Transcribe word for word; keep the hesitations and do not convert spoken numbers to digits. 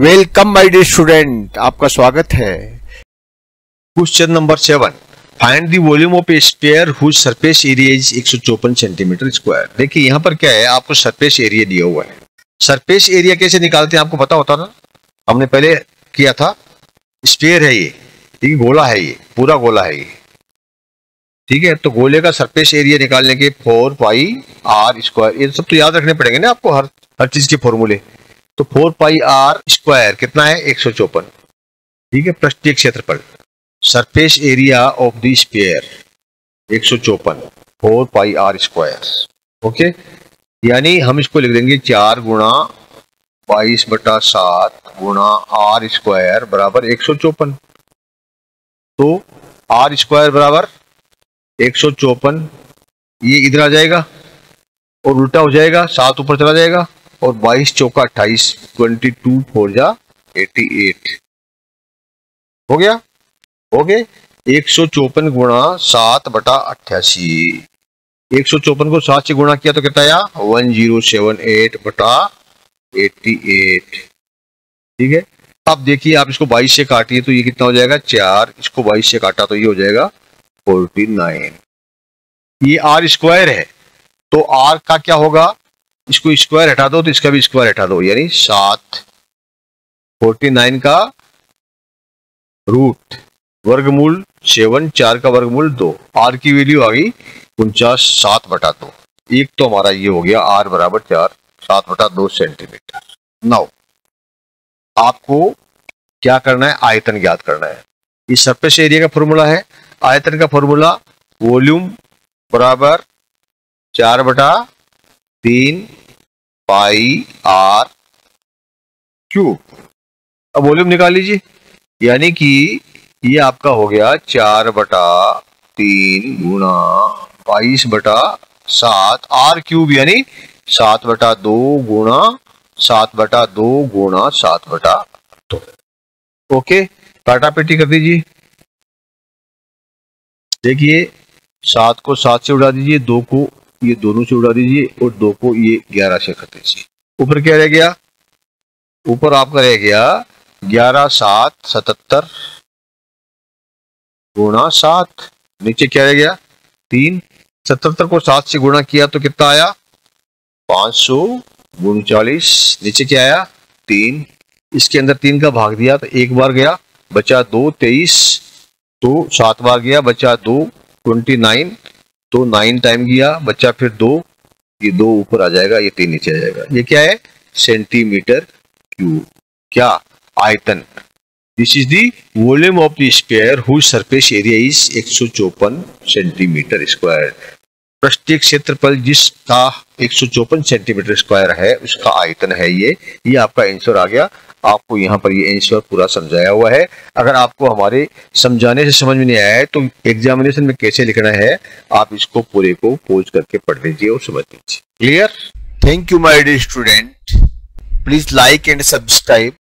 Welcome my dear student, आपका स्वागत है। Question number seven, find the volume of a sphere whose surface area is एक सौ चौवन सेंटीमीटर स्क्वायर। देखिए यहाँ पर क्या है, आपको सरफेस एरिया दिया हुआ है। सरफेस एरिया कैसे निकालते हैं आपको पता होता ना, हमने पहले किया था। स्फीयर है ये, ठीक है, गोला है ये, पूरा गोला है ये, ठीक है। तो गोले का सरफेस एरिया निकालने के फोर पाई आर स्क्वायर, ये सब तो याद रखने पड़ेंगे ना आपको, हर हर चीज के फॉर्मूले। तो फोर पाई आर स्क्वायर कितना है, एक सौ चौवन, ठीक है, पृष्ठीय क्षेत्रफल। Surface area of the sphere एक सौ चौवन, four pi r square. Okay, यानी हम इसको लिख देंगे चार गुणा बाईस बटा सात गुणा आर स्क्वायर बराबर एक सौ चौवन। तो आर स्क्वायर बराबर एक सौ चौवन, ये इधर आ जाएगा और उल्टा हो जाएगा, सात ऊपर चला जाएगा, और बाईस चौका अट्ठाईस, ट्वेंटी टू फोर जा एटी एट हो गया। ओके, एक सौ चौपन गुणा सात बटा अट्ठासी, एक सौ चौपन को सात से गुणा किया तो कितना आया, वन जीरो सेवन एट बटा एटी एट, ठीक है। अब देखिए आप इसको बाईस से काटिए तो ये कितना हो जाएगा, चार, इसको बाईस से काटा तो ये हो जाएगा फोर्टी नाइन। ये आर स्क्वायर है तो आर का क्या होगा, इसको स्क्वायर हटा दो तो इसका भी स्क्वायर हटा दो, यानी सात, फोर्टी नाइन का रूट वर्गमूल सेवन, चार का वर्गमूल दो, आर की वैल्यू आ गई उनचास, सात बटा दो। एक तो हमारा ये हो गया आर बराबर चार, सात बटा दो सेंटीमीटर। नाउ आपको क्या करना है, आयतन ज्ञात करना है। इस सरफेस एरिया का फॉर्मूला है, आयतन का फॉर्मूला वॉल्यूम बराबर चार बटा तीन पाई आर क्यूब। अब वॉल्यूम निकाल लीजिए, यानी कि ये आपका हो गया चार बटा तीन गुणा बाईस बटा सात आर क्यूब, यानी सात बटा दो गुणा सात बटा दो गुणा सात बटा दो। ओके, काटा पेटी कर दीजिए। देखिए सात को सात से उड़ा दीजिए, दो को ये दोनों से उड़ा दीजिए, और दो को ये ग्यारह से कर दीजिए। ऊपर क्या रह गया, ऊपर आपका रह गया ग्यारह सात सतहत्तर गुणा सात। नीचे क्या रह गया, तीन, सतहत्तर को सात से गुणा किया तो कितना आया, पाँच सौ उनचालीस, नीचे क्या आया, तीन। इसके अंदर तीन का भाग दिया तो एक बार गया, बचा दो, तेईस, तो सात बार गया, बचा दो, ट्वेंटी नाइन, तो नाइन टाइम गया, बच्चा फिर दो, ये दो ऊपर आ जाएगा, ये तीन नीचे आ जाएगा। ये क्या है, सेंटीमीटर क्यूब। क्या, आयतन। This is the volume of the sphere whose surface area is एक सौ चौपन सेंटीमीटर स्क्वायर। प्रत्येक क्षेत्रफल जिसका एक सौ चौपन सेंटीमीटर स्क्वायर है उसका आयतन है ये। ये आपका आंसर आ गया। आपको यहाँ पर ये आंसर पूरा समझाया हुआ है। अगर आपको हमारे समझाने से समझ में नहीं आया है तो एग्जामिनेशन में कैसे लिखना है, आप इसको पूरे को पॉज करके पढ़ लीजिए और समझ लीजिए। Clear? Thank you my dear student. Please like and subscribe.